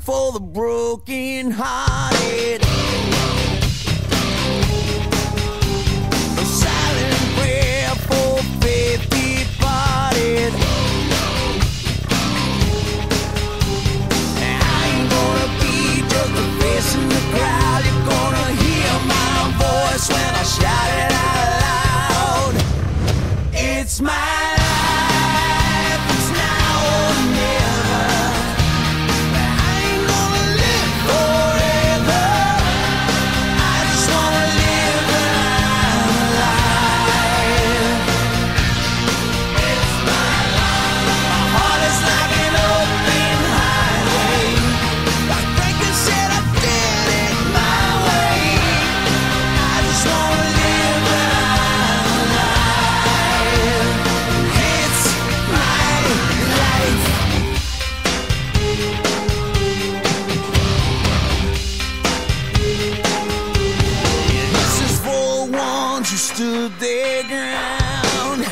song for the broken hearted. It's my life, it's now or never. I ain't gonna live forever. I just wanna live another life. It's my life. My heart is like an open highway. I think I said I did it my way. I just wanna live another life. You stood their ground.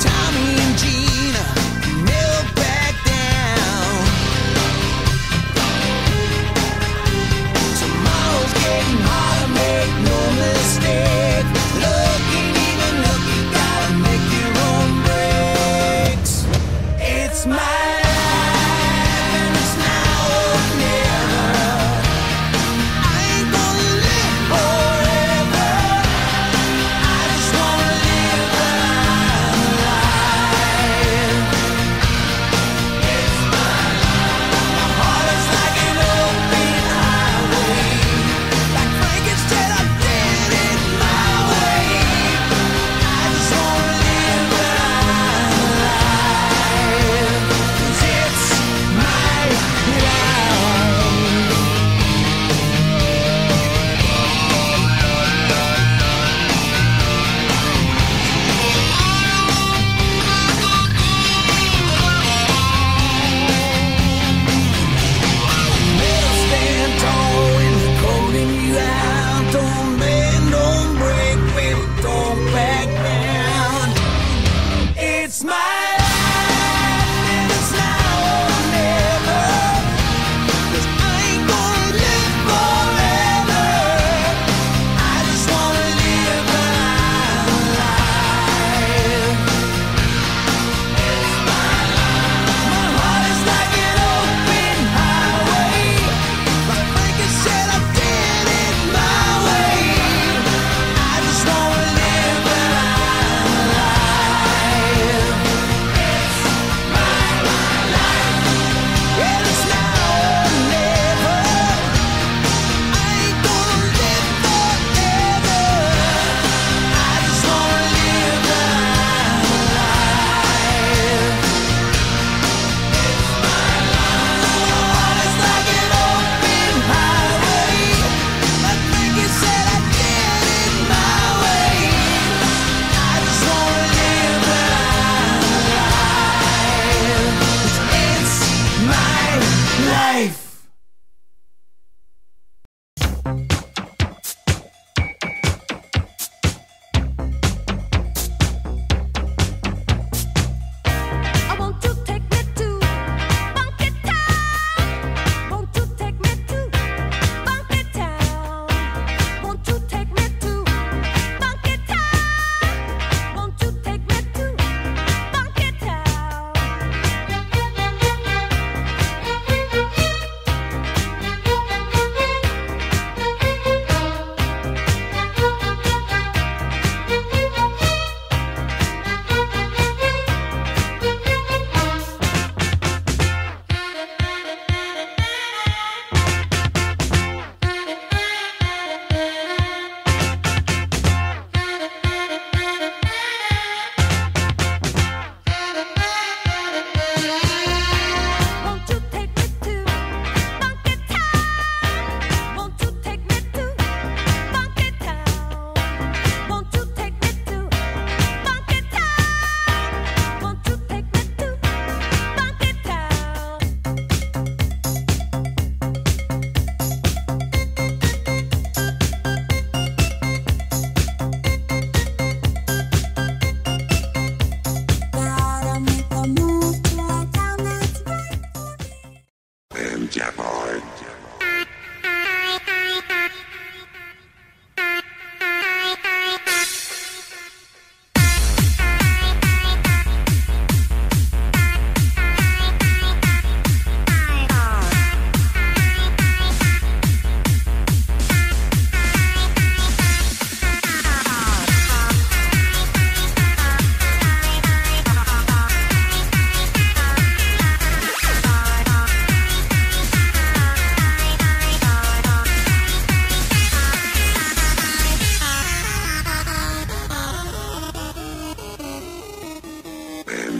Tommy and Gina never backed down. Tomorrow's getting harder, make no mistake. Love ain't even lucky, gotta make your own breaks. It's my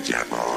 Devil.